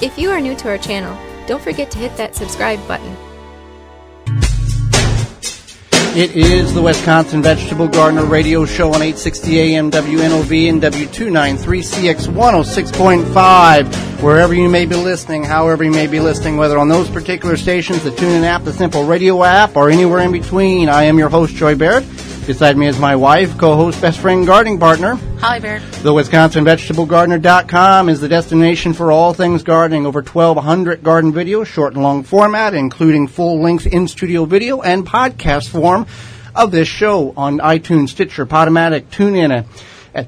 If you are new to our channel, don't forget to hit that subscribe button. It is the Wisconsin Vegetable Gardener Radio Show on 860 AM WNOV and W293CX 106.5. Wherever you may be listening, however you may be listening, whether on those particular stations, the TuneIn app, the Simple Radio app, or anywhere in between, I am your host, Joey Barrett. Beside me is my wife, co-host, best friend, gardening partner, Holly Baird. The WisconsinVegetableGardener.com is the destination for all things gardening. Over 1,200 garden videos, short and long format, including full-length in-studio video and podcast form of this show on iTunes, Stitcher, Podomatic, TuneIn, and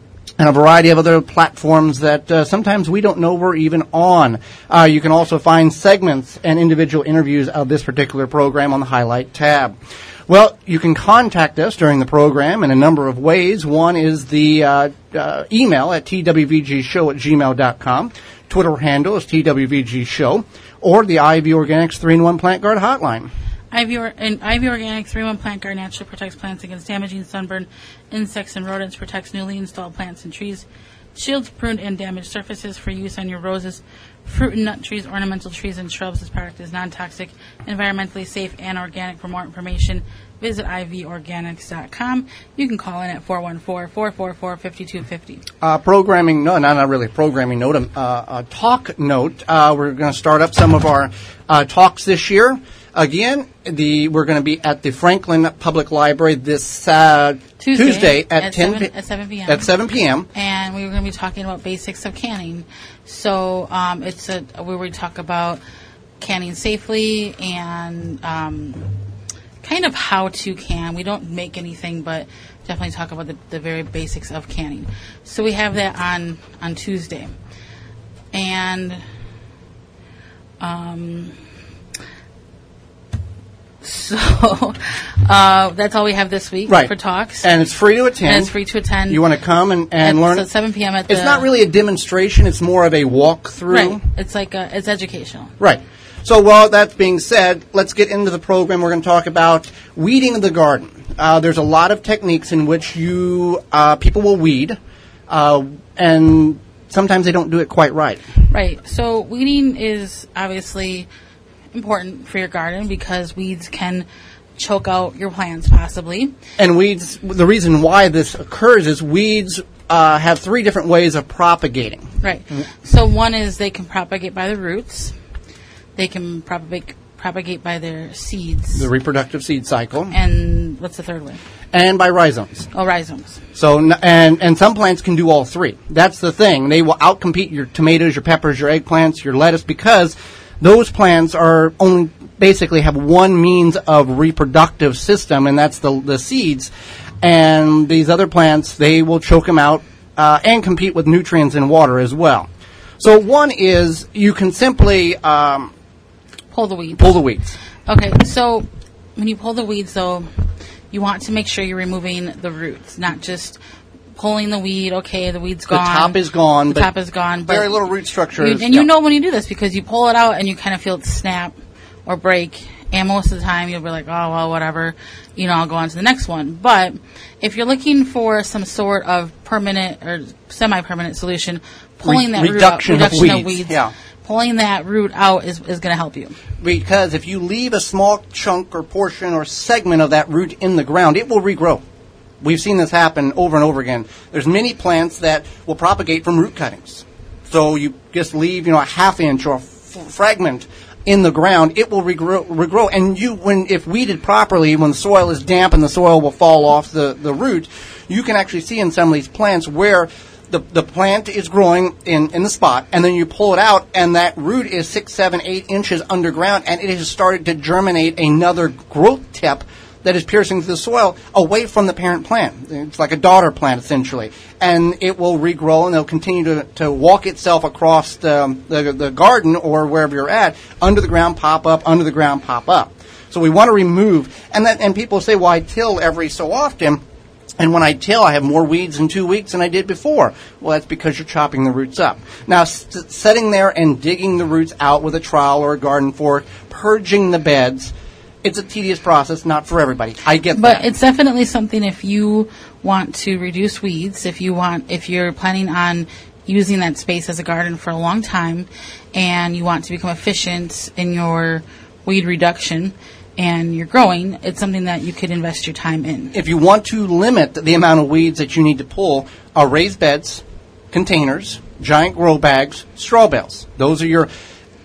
a variety of other platforms that sometimes we don't know we're even on. You can also find segments and individual interviews of this particular program on the Highlight tab. Well, you can contact us during the program in a number of ways. One is the email at TWVGShow@gmail.com. Twitter handle is TWVGShow, or the Ivy Organics 3-in-1 Plant Guard Hotline. Ivy Organic 3-in-1 Plant Guard naturally protects plants against damaging sunburn, insects, and rodents, protects newly installed plants and trees, shields pruned and damaged surfaces for use on your roses, fruit and nut trees, ornamental trees, and shrubs. This product is non-toxic, environmentally safe, and organic. For more information, visit ivyorganics.com. You can call in at 414-444-5250. Talk note, we're going to start up some of our talks this year. Again, we're going to be at the Franklin Public Library this Tuesday at 7 p.m. And we were going to be talking about basics of canning. So we were going to talk about canning safely and kind of how to can. We don't make anything, but definitely talk about the very basics of canning. So we have that on Tuesday. And So that's all we have this week for talks. And it's free to attend. You want to come and learn. So 7 p.m. It's not really a demonstration. It's more of a walkthrough. Right. It's like it's educational. Right. So while that's being said, let's get into the program. We're going to talk about weeding the garden. There's a lot of techniques in which you people will weed, and sometimes they don't do it quite right. Right. So weeding is obviously important for your garden because weeds can choke out your plants possibly. And weeds, the reason why this occurs is weeds have three different ways of propagating. Right. So one is they can propagate by the roots. They can propagate by their seeds. The reproductive seed cycle. And what's the third way? And by rhizomes. Oh, rhizomes. So and some plants can do all three. That's the thing. They will outcompete your tomatoes, your peppers, your eggplants, your lettuce, because those plants are only basically have one means of reproductive system, and that's the seeds. And these other plants, they will choke them out and compete with nutrients and water as well. So one is you can simply pull the weeds. Okay, so when you pull the weeds, though, you want to make sure you're removing the roots, not just pulling the weed. Okay, the weed's gone. The top is gone. The top is gone. But very little root structure. You know when you do this because you pull it out and you kind of feel it snap or break. And most of the time you'll be like, oh, well, whatever. You know, I'll go on to the next one. But if you're looking for some sort of permanent or semi-permanent solution, pulling that root out, reduction of weeds. Yeah. Pulling that root out is going to help you. Because if you leave a small chunk or portion or segment of that root in the ground, it will regrow. We've seen this happen over and over again. There's many plants that will propagate from root cuttings. So you just leave, a half inch or a fragment in the ground, it will regrow. And if weeded properly, when the soil is damp and the soil will fall off the root, you can actually see in some of these plants where the plant is growing in the spot, and then you pull it out, and that root is 6, 7, 8 inches underground, and it has started to germinate another growth tip that is piercing through the soil away from the parent plant. It's like a daughter plant, essentially. And it will regrow, and it'll continue to walk itself across the garden or wherever you're at, under the ground, pop up, under the ground, pop up. So we want to remove. And people say, well, I till every so often. And when I till, I have more weeds in 2 weeks than I did before. Well, that's because you're chopping the roots up. Now, sitting there and digging the roots out with a trowel or a garden fork, purging the beds, it's a tedious process, not for everybody. I get that. But it's definitely something if you want to reduce weeds, if you're planning on using that space as a garden for a long time and you want to become efficient in your weed reduction and you're growing, it's something that you could invest your time in. If you want to limit the amount of weeds that you need to pull, are raised beds, containers, giant grow bags, straw bales. Those are your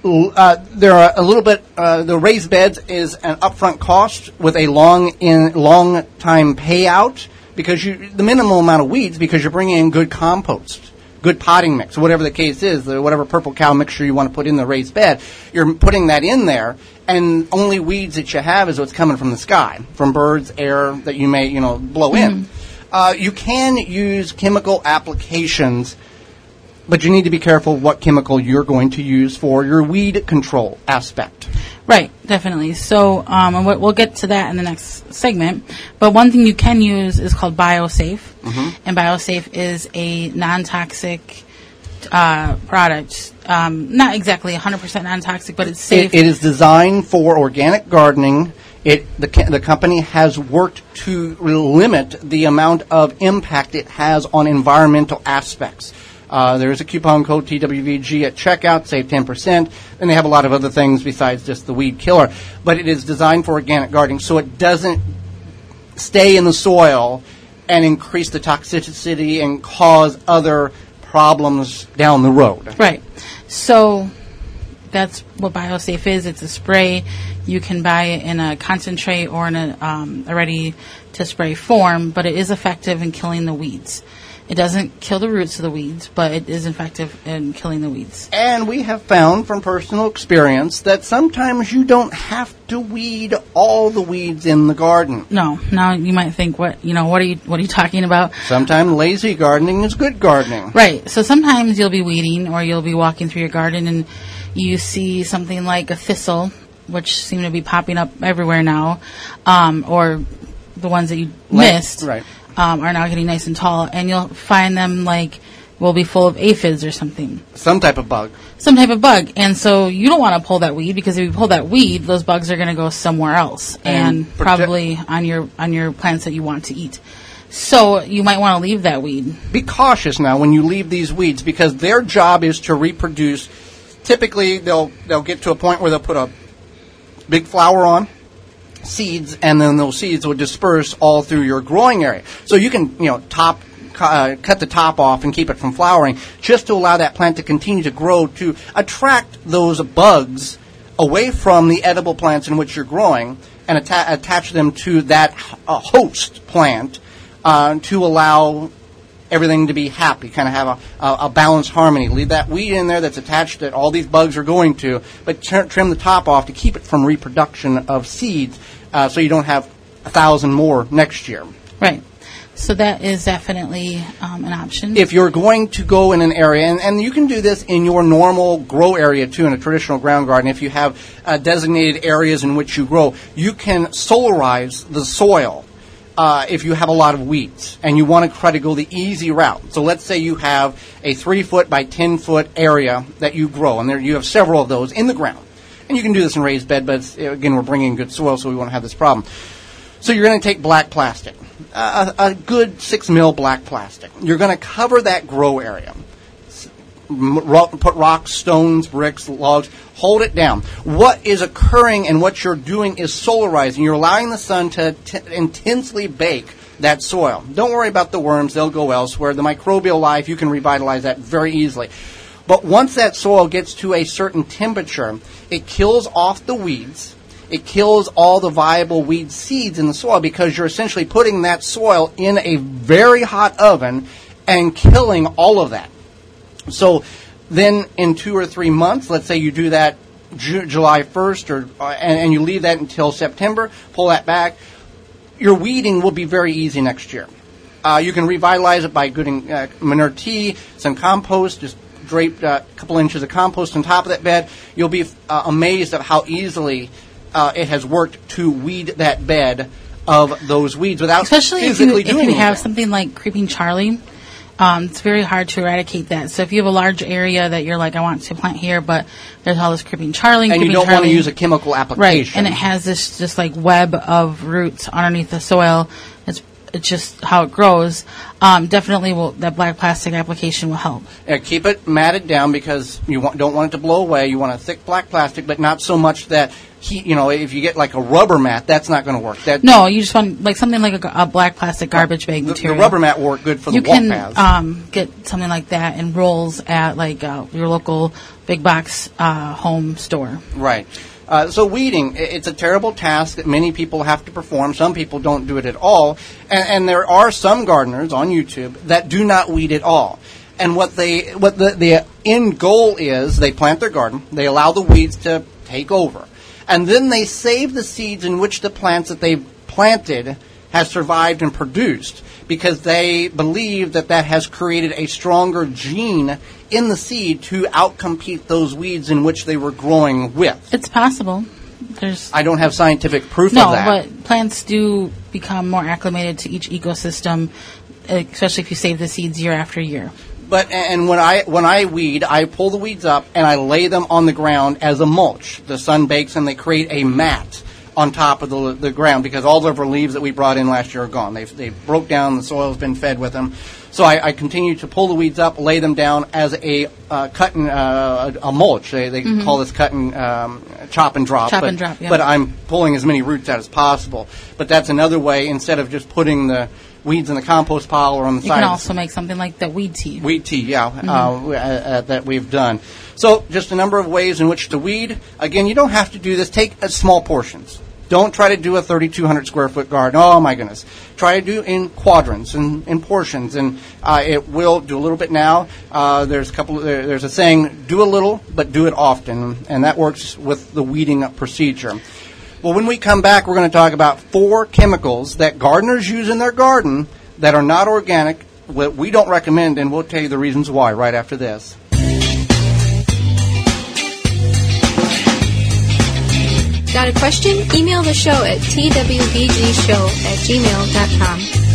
they're a little bit the raised beds is an upfront cost with a long time payout because the minimal amount of weeds because you're bringing in good compost, good potting mix, whatever the case is, whatever Purple Cow mixture you want to put in the raised bed, you're putting that in there, and only weeds that you have is what's coming from the sky, from birds, air that you may blow in. You can use chemical applications, but you need to be careful what chemical you're going to use for your weed control aspect. Right, definitely. So and we'll get to that in the next segment. But one thing you can use is called BioSafe. Mm-hmm. And BioSafe is a non-toxic product. Not exactly 100% non-toxic, but it's safe. It is designed for organic gardening. The company has worked to limit the amount of impact it has on environmental aspects. There is a coupon code, TWVG, at checkout, save 10%. And they have a lot of other things besides just the weed killer. But it is designed for organic gardening, so it doesn't stay in the soil and increase the toxicity and cause other problems down the road. Right. So that's what BioSafe is. It's a spray. You can buy it in a concentrate or in a ready-to-spray form, but it is effective in killing the weeds. It doesn't kill the roots of the weeds, but it is effective in killing the weeds. And we have found from personal experience that sometimes you don't have to weed all the weeds in the garden. No. Now you might think, what are you talking about? Sometimes lazy gardening is good gardening. Right. So sometimes you'll be weeding or you'll be walking through your garden and you see something like a thistle, which seem to be popping up everywhere now, or the ones that you missed. Right. Are now getting nice and tall, and you'll find them will be full of aphids or something. Some type of bug. And so you don't want to pull that weed because if you pull that weed, those bugs are going to go somewhere else and probably on your plants that you want to eat. So you might want to leave that weed. Be cautious now when you leave these weeds because their job is to reproduce. Typically, they'll get to a point where they'll put a big flower on. Seeds, and then those seeds will disperse all through your growing area. So you can, cut the top off and keep it from flowering just to allow that plant to continue to grow to attract those bugs away from the edible plants in which you're growing and attach them to that host plant to allow everything to be happy, kind of have a balanced harmony. Leave that weed in there that's attached that all these bugs are going to, but trim the top off to keep it from reproduction of seeds so you don't have 1,000 more next year. Right. So that is definitely an option. If you're going to go in an area, and you can do this in your normal grow area too, in a traditional ground garden, if you have designated areas in which you grow, you can solarize the soil. If you have a lot of weeds and you want to try to go the easy route. So let's say you have a 3-foot by 10-foot area that you grow, and there you have several of those in the ground. And you can do this in raised bed, but again, we're bringing good soil, so we won't have this problem. So you're going to take black plastic, a good 6 mil black plastic. You're going to cover that grow area. Put rocks, stones, bricks, logs, hold it down. What is occurring and what you're doing is solarizing. You're allowing the sun to intensely bake that soil. Don't worry about the worms. They'll go elsewhere. The microbial life, you can revitalize that very easily. But once that soil gets to a certain temperature, it kills off the weeds. It kills all the viable weed seeds in the soil because you're essentially putting that soil in a very hot oven and killing all of that. So then in 2 or 3 months, let's say you do that July 1st and you leave that until September, pull that back, your weeding will be very easy next year. You can revitalize it by good Minerti, some compost, just drape a couple inches of compost on top of that bed. You'll be amazed at how easily it has worked to weed that bed of those weeds without especially physically doing anything. Especially if you have something like Creeping Charlie. It's very hard to eradicate that. So if you have a large area that you're like, I want to plant here, but there's all this Creeping Charlie. And you don't want to use a chemical application. Right, and it has this just like web of roots underneath the soil. It's it's just how it grows, definitely will, that black plastic application will help. Yeah, keep it matted down because you don't want it to blow away. You want a thick black plastic, but not so much that, you know, if you get like a rubber mat, that's not going to work. That, no, you just want like something like a black plastic garbage bag material. The rubber mat will work good for the wall paths. You can get something like that in rolls at like your local big box home store. Right. So weeding, it's a terrible task that many people have to perform. Some people don't do it at all. And there are some gardeners on YouTube that do not weed at all. And what the end goal is, they plant their garden, they allow the weeds to take over. And then they save the seeds in which the plants that they've planted has survived and produced, because they believe that that has created a stronger gene in the seed to outcompete those weeds in which they were growing with. It's possible. I don't have scientific proof of that. No, but plants do become more acclimated to each ecosystem, especially if you save the seeds year after year. But and when I weed, I pull the weeds up and I lay them on the ground as a mulch. The sun bakes and they create a mat on top of the ground, because all the leaves that we brought in last year are gone. They broke down. The soil's been fed with them. So I continue to pull the weeds up, lay them down as a mulch. They call this chop and drop. Chop and drop, yeah. But I'm pulling as many roots out as possible. But that's another way, instead of just putting the weeds in the compost pile or on the side. You can also make something like the weed tea. Weed tea, yeah, that we've done. So just a number of ways in which to weed. Again, you don't have to do this. Take small portions. Don't try to do a 3,200 square foot garden. Oh, my goodness. Try to do in quadrants and in portions. And it will do a little bit now. There's a saying, do a little, but do it often. And that works with the weeding procedure. Well, when we come back, we're going to talk about 4 chemicals that gardeners use in their garden that are not organic, what we don't recommend, and we'll tell you the reasons why right after this. Got a question? Email the show at twvgshow@gmail.com.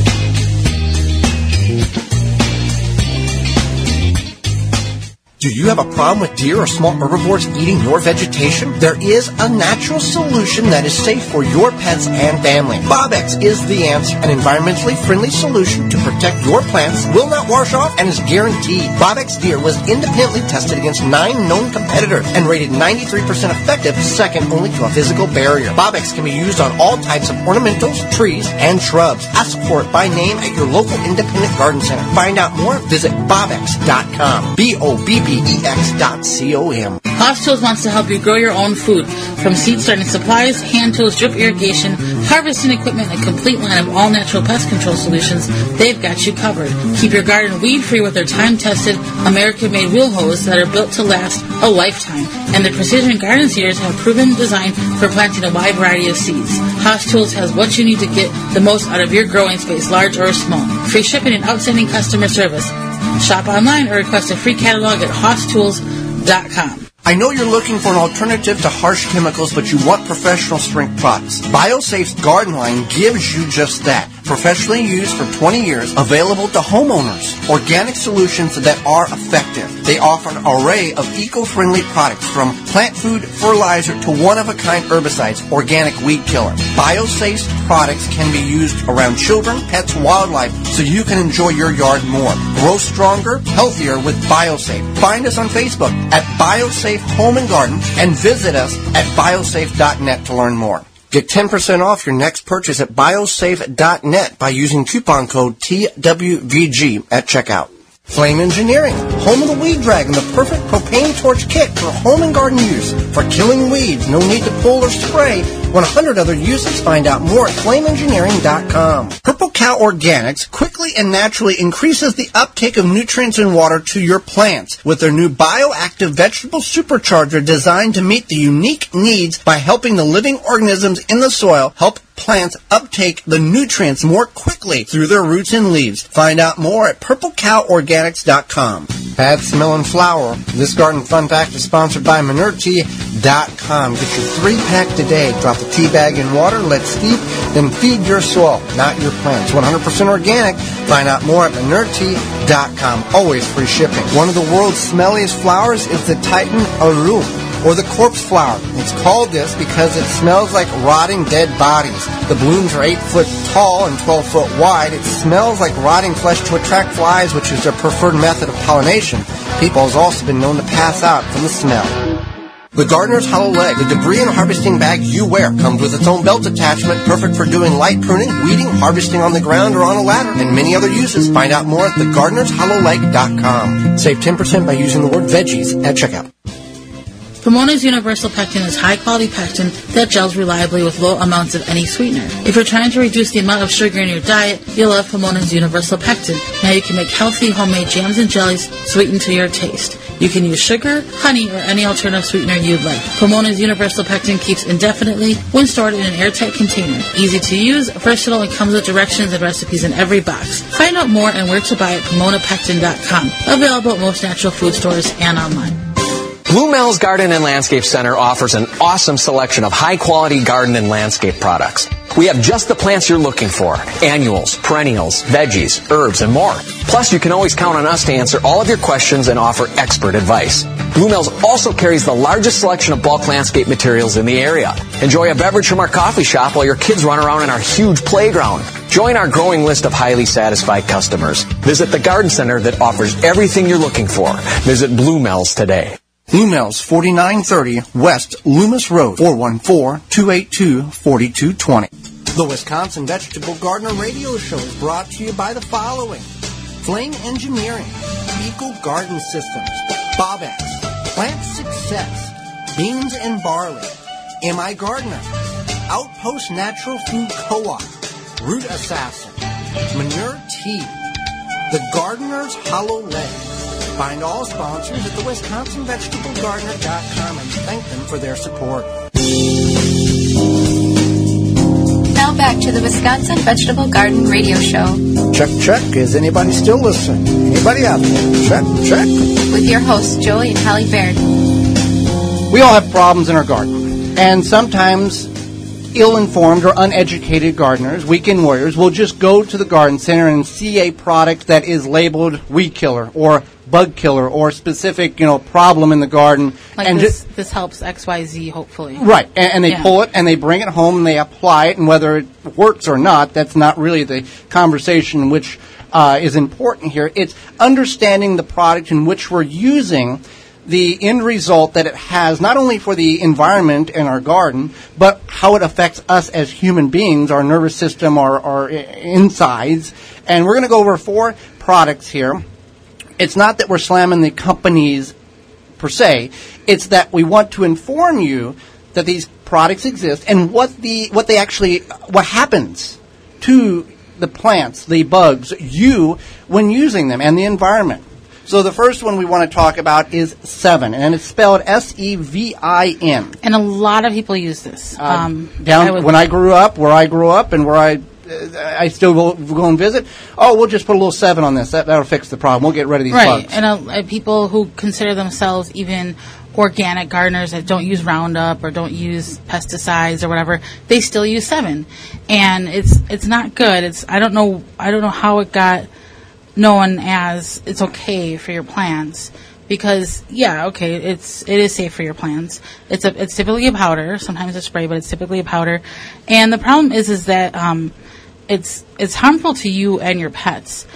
Do you have a problem with deer or small herbivores eating your vegetation? There is a natural solution that is safe for your pets and family. Bobbex is the answer. An environmentally friendly solution to protect your plants, will not wash off, and is guaranteed. Bobbex Deer was independently tested against 9 known competitors and rated 93% effective, second only to a physical barrier. Bobbex can be used on all types of ornamentals, trees, and shrubs. Ask for it by name at your local independent garden center. Find out more, visit bobbex.com. BOBBEX.com. Hoss Tools wants to help you grow your own food. From seed starting supplies, hand tools, drip irrigation, harvesting equipment, and a complete line of all-natural pest control solutions, they've got you covered. Keep your garden weed-free with their time-tested, American-made wheel hose that are built to last a lifetime. And the precision garden seeders have proven design for planting a wide variety of seeds. Hoss Tools has what you need to get the most out of your growing space, large or small. Free shipping and outstanding customer service. Shop online or request a free catalog at HossTools.com. I know you're looking for an alternative to harsh chemicals, but you want professional strength products. BioSafe's garden line gives you just that. Professionally used for 20 years, available to homeowners. Organic solutions that are effective. They offer an array of eco-friendly products, from plant food, fertilizer, to one-of-a-kind herbicides, organic weed killer. BioSafe's products can be used around children, pets, wildlife, so you can enjoy your yard more. Grow stronger, healthier with BioSafe. Find us on Facebook at BioSafe Home and Garden, and visit us at biosafe.net to learn more. Get 10% off your next purchase at biosafe.net by using coupon code TWVG at checkout. Flame Engineering, home of the Weed Dragon, the perfect propane torch kit for home and garden use. For killing weeds, no need to pull or spray. 100 other uses. Find out more at flameengineering.com. Purple Cow Organics quickly and naturally increases the uptake of nutrients and water to your plants with their new bioactive vegetable supercharger, designed to meet the unique needs by helping the living organisms in the soil help plants uptake the nutrients more quickly through their roots and leaves. Find out more at purplecoworganics.com. Bad smelling flower. This garden fun fact is sponsored by Minerti.com. Get your 3-pack today. Drop the tea bag in water, let steep, then feed your soil, not your plants. 100% organic. Find out more at Minerti.com. Always free shipping. One of the world's smelliest flowers is the Titan Arum. or the corpse flower. It's called this because it smells like rotting dead bodies. The blooms are 8 foot tall and 12 foot wide. It smells like rotting flesh to attract flies, which is their preferred method of pollination. People have also been known to pass out from the smell. The gardener's hollow leg, the debris and harvesting bag you wear, comes with its own belt attachment, perfect for doing light pruning, weeding, harvesting on the ground or on a ladder, and many other uses. Find out more at thegardenershollowleg.com. Save 10% by using the word veggies at checkout. Pomona's Universal Pectin is high-quality pectin that gels reliably with low amounts of any sweetener. If you're trying to reduce the amount of sugar in your diet, you'll love Pomona's Universal Pectin. Now you can make healthy homemade jams and jellies sweetened to your taste. You can use sugar, honey, or any alternative sweetener you'd like. Pomona's Universal Pectin keeps indefinitely when stored in an airtight container. Easy to use, versatile, and comes with directions and recipes in every box. Find out more and where to buy at Pomonapectin.com. Available at most natural food stores and online. Blue Mills Garden and Landscape Center offers an awesome selection of high-quality garden and landscape products. We have just the plants you're looking for. Annuals, perennials, veggies, herbs, and more. Plus, you can always count on us to answer all of your questions and offer expert advice. Blue Mills also carries the largest selection of bulk landscape materials in the area. Enjoy a beverage from our coffee shop while your kids run around in our huge playground. Join our growing list of highly satisfied customers. Visit the garden center that offers everything you're looking for. Visit Blue Mills today. Blue Mills, 4930 West Loomis Road, 414-282-4220. The Wisconsin Vegetable Gardener Radio Show is brought to you by the following: Flame Engineering, Eco Garden Systems, Bobbex, Plant Success, Beans and Barley, MIGardener, Outpost Natural Food Co-op, Root Assassin, Minerti, The Gardener's Hollow Leg. Find all sponsors at thewisconsinvegetablegardener.com and thank them for their support. Now back to the Wisconsin Vegetable Garden Radio Show. Check, check. Is anybody still listening? Anybody out there? Check, check. With your hosts, Joey and Holly Baird. We all have problems in our garden. And sometimes ill-informed or uneducated gardeners, weekend warriors, will just go to the garden center and see a product that is labeled weed killer or bug killer or specific, problem in the garden. Like, and this helps XYZ, hopefully. Right. And they pull it and they bring it home and they apply it. And whether it works or not, that's not really the conversation which is important here. It's understanding the product in which we're using, the end result that it has, not only for the environment and our garden, but how it affects us as human beings, our nervous system, our insides. And we're going to go over 4 products here. It's not that we're slamming the companies per se. It's that we want to inform you that these products exist and what happens to the plants, the bugs, you when using them, and the environment. So the first one we want to talk about is Sevin, and it's spelled Sevin. And a lot of people use this. I still go and visit. Oh, we'll just put a little Sevin on this. That'll fix the problem. We'll get rid of these bugs. Right, and people who consider themselves even organic gardeners that don't use Roundup or don't use pesticides or whatever, they still use Sevin, and it's not good. I don't know how it got known as it's okay for your plants, because it is safe for your plants. It's typically a powder. Sometimes a spray, but it's typically a powder. And the problem is that it's harmful to you and your pets.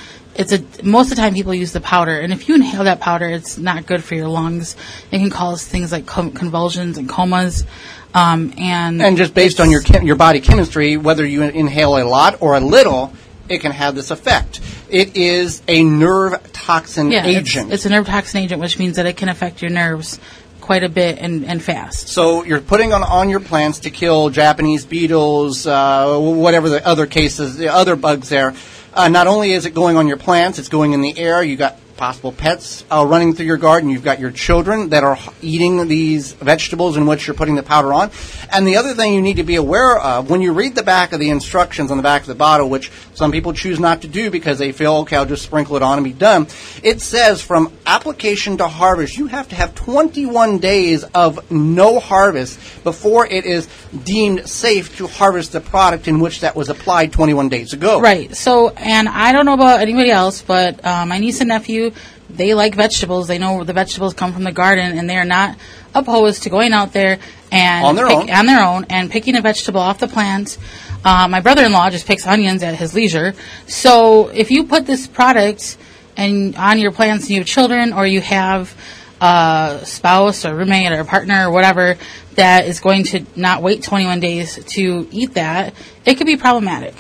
Most of the time people use the powder, and if you inhale that powder, it's not good for your lungs. It can cause things like convulsions and comas. And just based on your body chemistry, whether you inhale a lot or a little, it can have this effect. It is a nerve toxin agent. It's a nerve toxin agent, which means that it can affect your nerves quite a bit and fast. So you're putting on your plants to kill Japanese beetles, whatever the other cases, the other bugs there. Not only is it going on your plants, it's going in the air. You got possible pets running through your garden. You've got your children that are eating these vegetables in which you're putting the powder on. And the other thing you need to be aware of, when you read the back of the instructions on the back of the bottle, which some people choose not to do because they feel, okay, I'll just sprinkle it on and be done, it says from application to harvest, you have to have 21 days of no harvest before it is deemed safe to harvest the product in which that was applied 21 days ago. Right. So, and I don't know about anybody else, but my niece and nephew, they like vegetables. They know the vegetables come from the garden, and they are not opposed to going out there and on their own and picking a vegetable off the plant. My brother-in-law just picks onions at his leisure. So if you put this product on your plants and you have children, or you have a spouse or roommate or partner or whatever that is going to not wait 21 days to eat that, it could be problematic.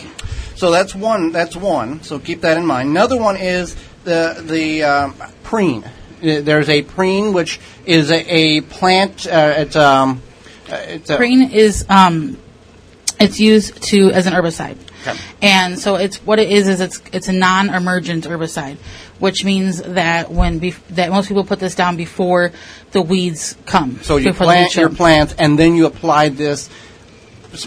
So that's one. So keep that in mind. Another one is the preen. There's a preen, which is a plant. Preen is it's used as an herbicide. Okay. And so it's a non-emergent herbicide, which means that that most people put this down before the weeds come. So you plant your plants, and then you apply this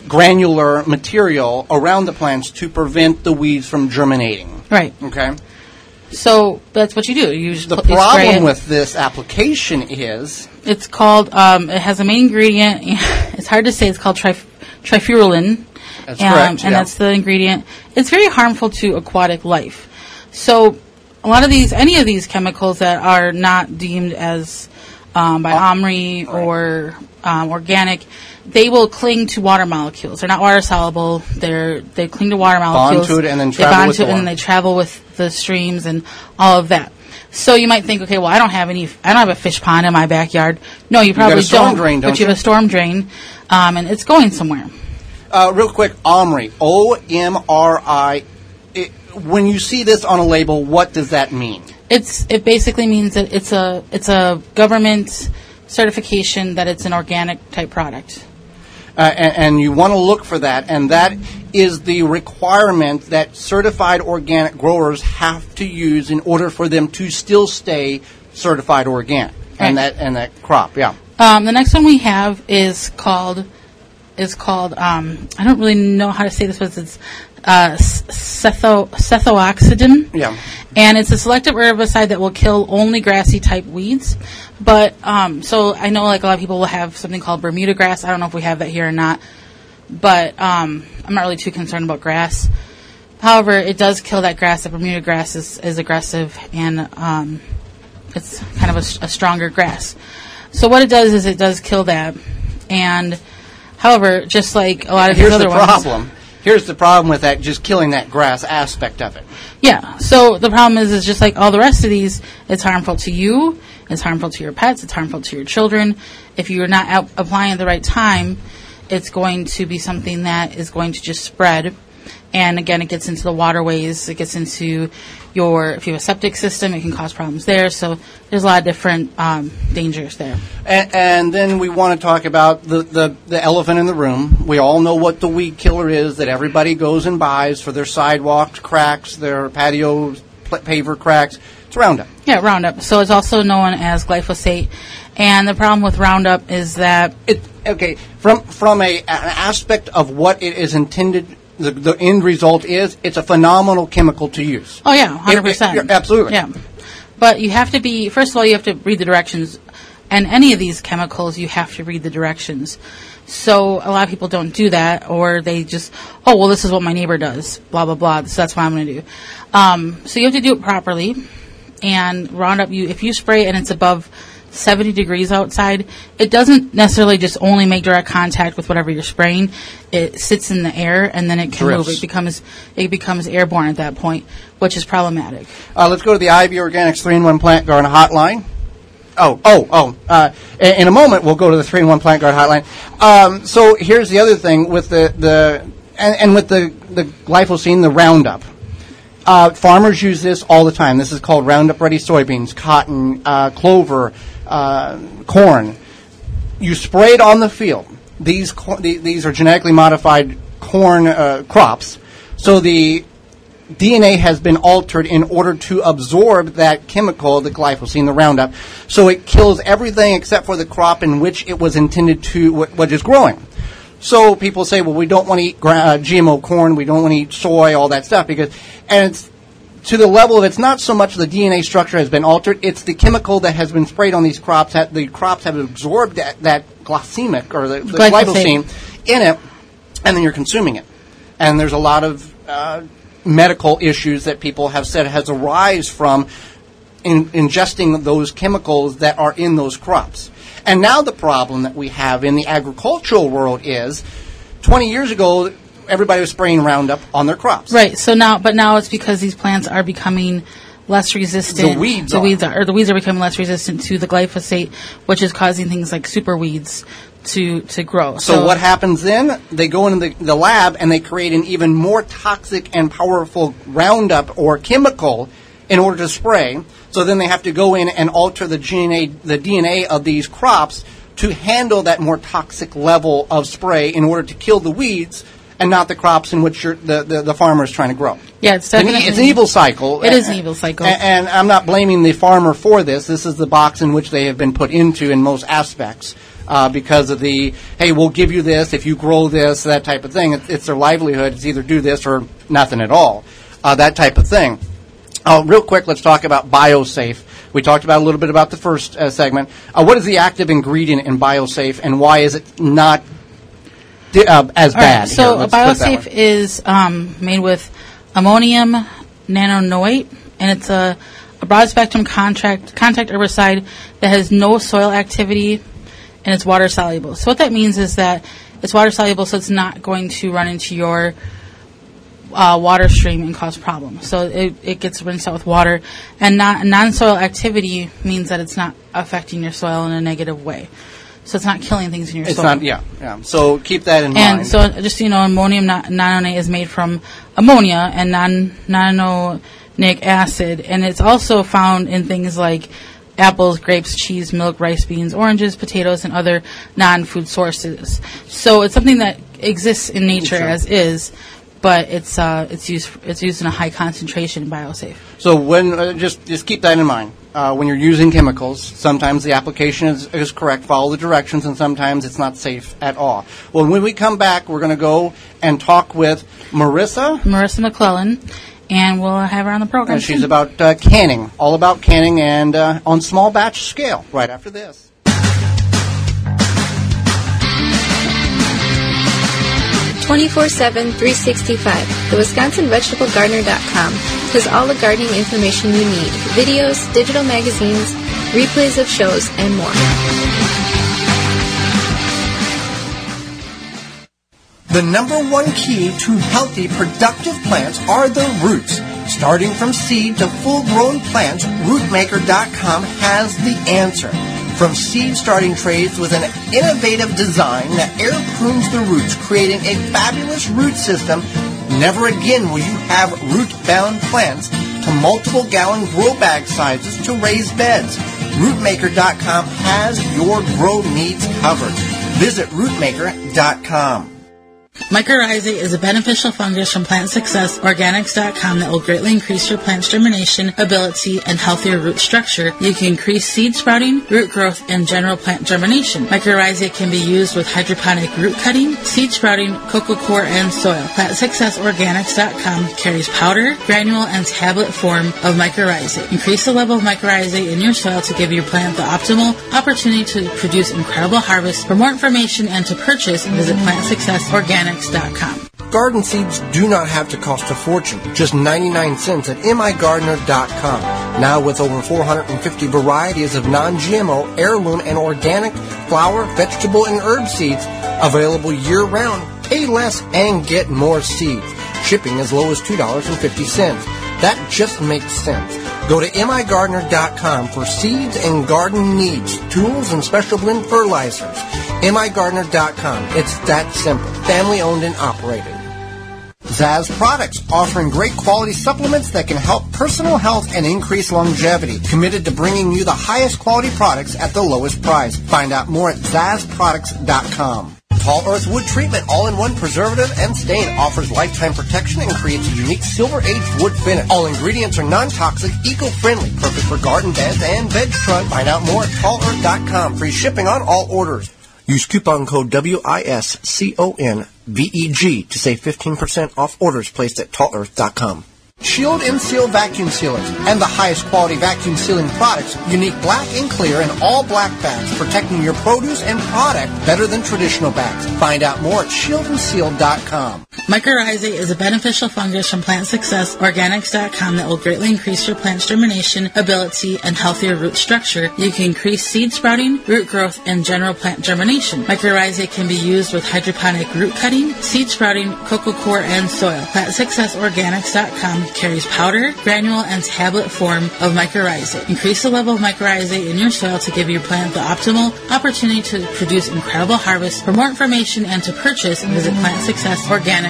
granular material around the plants to prevent the weeds from germinating. Right. Okay. So that's what you do. The problem with this application is it's called. It has a main ingredient. It's hard to say. It's called trifurulin. That's correct. And that's the ingredient. It's very harmful to aquatic life. So a lot of these, any of these chemicals that are not deemed as by OMRI or organic, they will cling to water molecules. They're not water soluble. They cling to water molecules. Bond to it and then travel with it, and they travel with the streams and all of that. So you might think, okay, well, I don't have a fish pond in my backyard. No, you probably don't, but you have a storm drain, and it's going somewhere. Real quick, OMRI, O-M-R-I. When you see this on a label, what does that mean? It basically means that it's a government certification that it's an organic type product. And you want to look for that, and that is the requirement that certified organic growers have to use in order for them to still stay certified organic. Right. and that crop. Yeah. The next one we have is called I don't really know how to say this, but it's cethoxidin. Yeah. And it's a selective herbicide that will kill only grassy type weeds. But so I know, like, a lot of people will have something called Bermuda grass. I don't know if we have that here or not, but I'm not really too concerned about grass. However, it does kill that grass. The Bermuda grass is aggressive, and it's kind of a stronger grass. So what it does is it does kill that. And however, just like a lot of these other ones. Here's the problem with that, just killing that grass aspect of it. Yeah. So the problem is just like all the rest of these, it's harmful to you, it's harmful to your pets, it's harmful to your children. If you're not out applying at the right time, it's going to be something that is going to just spread. And again, it gets into the waterways, it gets into if you have a septic system, it can cause problems there. So there's a lot of different dangers there. And then we want to talk about the elephant in the room. We all know what the weed killer is that everybody goes and buys for their sidewalk cracks, their patio paver cracks. It's Roundup. Yeah, Roundup. So it's also known as glyphosate. And the problem with Roundup is that from an aspect of what it is intended. The end result is it's a phenomenal chemical to use. Oh, yeah, 100%. Absolutely. Yeah. But you have to be, first of all, you have to read the directions. And any of these chemicals, you have to read the directions. So a lot of people don't do that, or they just, oh, well, this is what my neighbor does, blah, blah, blah, so that's what I'm going to do. So you have to do it properly. And Roundup, if you spray and it's above 70 degrees outside, it doesn't necessarily just only make direct contact with whatever you're spraying. It sits in the air, and then it can move. It becomes airborne at that point, which is problematic. Let's go to the Ivy Organics 3-in-1 Plant Garden Hotline. In a moment, we'll go to the 3-in-1 Plant Garden Hotline. So here's the other thing with the glyphosate, the Roundup. Farmers use this all the time. This is called Roundup Ready soybeans, cotton, clover, corn. You spray it on the field. These are genetically modified corn crops, so the DNA has been altered in order to absorb that chemical, the glyphosate, the Roundup, so it kills everything except for the crop in which it was intended to, what is growing. So people say, well, we don't want to eat GMO corn, we don't want to eat soy, all that stuff, and it's to the level of it's not so much the DNA structure has been altered, it's the chemical that has been sprayed on these crops, that the crops have absorbed that glycemic or the glyphosate in it, and then you're consuming it. And there's a lot of medical issues that people have said has arisen from ingesting those chemicals that are in those crops. And now the problem that we have in the agricultural world is 20 years ago, everybody was spraying Roundup on their crops. Right. So now, but now it's because these plants are becoming less resistant. The weeds are becoming less resistant to the glyphosate, which is causing things like super weeds to grow. So what happens then? They go into the lab and they create an even more toxic and powerful Roundup or chemical in order to spray. So then they have to go in and alter the DNA of these crops to handle that more toxic level of spray in order to kill the weeds and not the crops in which the farmer is trying to grow. Yeah, it's definitely... It's an evil cycle. It is an evil cycle. And I'm not blaming the farmer for this. This is the box in which they have been put into in most aspects because of the, hey, we'll give you this if you grow this, that type of thing. It's their livelihood. It's either do this or nothing at all, that type of thing. Real quick, let's talk about BioSafe. We talked about a little bit about the first segment. What is the active ingredient in BioSafe, and why is it not... as bad. Right, so BioSafe is made with ammonium nananoate, and it's a broad-spectrum contact herbicide that has no soil activity, and it's water-soluble. So what that means is that it's water-soluble, so it's not going to run into your water stream and cause problems. So it gets rinsed out with water, and non-soil activity means that it's not affecting your soil in a negative way. So it's not killing things in your soil. Yeah. So keep that in mind. And so just, ammonium nanonate is made from ammonia and nanonic acid. And it's also found in things like apples, grapes, cheese, milk, rice, beans, oranges, potatoes, and other non-food sources. So it's something that exists in nature as is, but it's used in a high concentration in BioSafe. So when just keep that in mind. When you're using chemicals, sometimes the application is correct, follow the directions, and sometimes it's not safe at all. Well, when we come back, we're going to go and talk with Marisa McClellan, and we'll have her on the program. And she's about canning, all about canning, and on small batch scale, right after this. The WisconsinVegetableGardener.com has all the gardening information you need, videos, digital magazines, replays of shows, and more. The number one key to healthy, productive plants are the roots. Starting from seed to full-grown plants, RootMaker.com has the answer. From seed starting trays with an innovative design that air prunes the roots, creating a fabulous root system, never again will you have root-bound plants, to multiple-gallon grow bag sizes to raised beds. RootMaker.com has your grow needs covered. Visit RootMaker.com. Mycorrhizae is a beneficial fungus from PlantSuccessOrganics.com that will greatly increase your plant's germination ability and healthier root structure. You can increase seed sprouting, root growth, and general plant germination. Mycorrhizae can be used with hydroponic root cutting, seed sprouting, coco coir, and soil. PlantSuccessOrganics.com carries powder, granule, and tablet form of mycorrhizae. Increase the level of mycorrhizae in your soil to give your plant the optimal opportunity to produce incredible harvests. For more information and to purchase, visit PlantSuccessOrganics.com. Garden seeds do not have to cost a fortune, just 99 cents at MIGardener.com. Now with over 450 varieties of non-GMO, heirloom, and organic flower, vegetable, and herb seeds available year-round, pay less and get more seeds. Shipping as low as $2.50. That just makes sense. Go to MIGardener.com for seeds and garden needs, tools, and special blend fertilizers. MIGardener.com. It's that simple. Family owned and operated. Zazz Products, offering great quality supplements that can help personal health and increase longevity. Committed to bringing you the highest quality products at the lowest price. Find out more at ZazzProducts.com. Tall Earth Wood Treatment All-in-One Preservative and Stain offers lifetime protection and creates a unique Silver Age wood finish. All ingredients are non-toxic, eco-friendly, perfect for garden beds and veg trunks. Find out more at tallearth.com. Free shipping on all orders. Use coupon code WISCONVEG to save 15% off orders placed at tallearth.com. Shield and Seal vacuum sealers and the highest quality vacuum sealing products, unique black and clear and all black bags, protecting your produce and product better than traditional bags. Find out more at shieldandseal.com. Mycorrhizae is a beneficial fungus from PlantSuccessOrganics.com that will greatly increase your plant's germination ability and healthier root structure. You can increase seed sprouting, root growth, and general plant germination. Mycorrhizae can be used with hydroponic root cutting, seed sprouting, coco coir, and soil. PlantSuccessOrganics.com carries powder, granule, and tablet form of mycorrhizae. Increase the level of mycorrhizae in your soil to give your plant the optimal opportunity to produce incredible harvests. For more information and to purchase, visit PlantSuccessOrganics.com.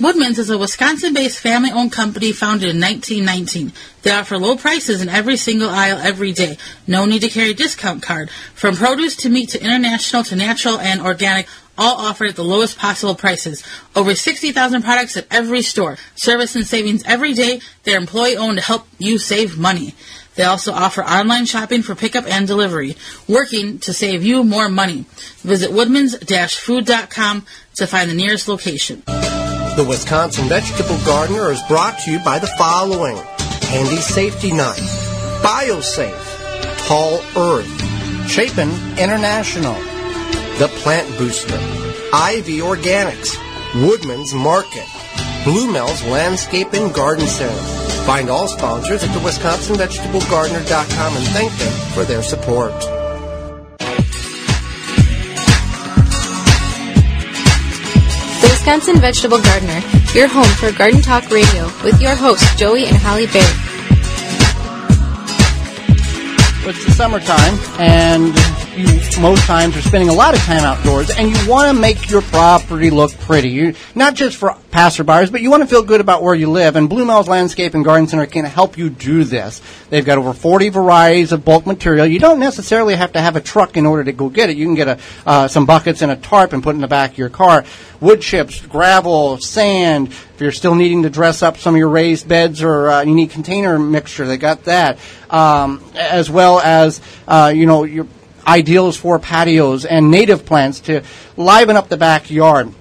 Woodman's is a Wisconsin-based family-owned company founded in 1919. They offer low prices in every single aisle every day. No need to carry a discount card. From produce to meat to international to natural and organic, all offered at the lowest possible prices. Over 60,000 products at every store. Service and savings every day. They're employee-owned to help you save money. They also offer online shopping for pickup and delivery, working to save you more money. Visit woodmans-food.com to find the nearest location. The Wisconsin Vegetable Gardener is brought to you by the following: Handy Safety Knife, BioSafe, Tall Earth, Chapin International, The Plant Booster, Ivy Organics, Woodman's Market, Blue Mills Landscape and Garden Center. Find all sponsors at thewisconsinvegetablegardener.com and thank them for their support. The Wisconsin Vegetable Gardener, your home for Garden Talk Radio with your hosts Joey and Holly Baird. It's the summertime and you, most times, are spending a lot of time outdoors, and you want to make your property look pretty. You, not just for passerbyers, but you want to feel good about where you live, and Blue Mills Landscape and Garden Center can help you do this. They've got over 40 varieties of bulk material. You don't necessarily have to have a truck in order to go get it. You can get some buckets and a tarp and put it in the back of your car. Wood chips, gravel, sand. If you're still needing to dress up some of your raised beds or you need container mixture, they got that, as well as your ideals for patios and native plants to liven up the backyard.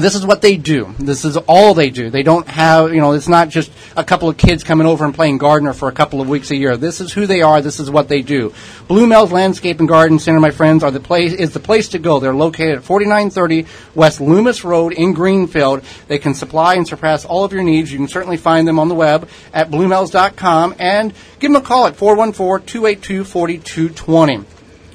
This is what they do. This is all they do. They don't have, it's not just a couple of kids coming over and playing gardener for a couple of weeks a year. This is who they are. This is what they do. Blue Mills Landscape and Garden Center, my friends, is the place to go. They're located at 4930 West Loomis Road in Greenfield. They can supply and surpass all of your needs. You can certainly find them on the web at bluemills.com and give them a call at 414-282-4220.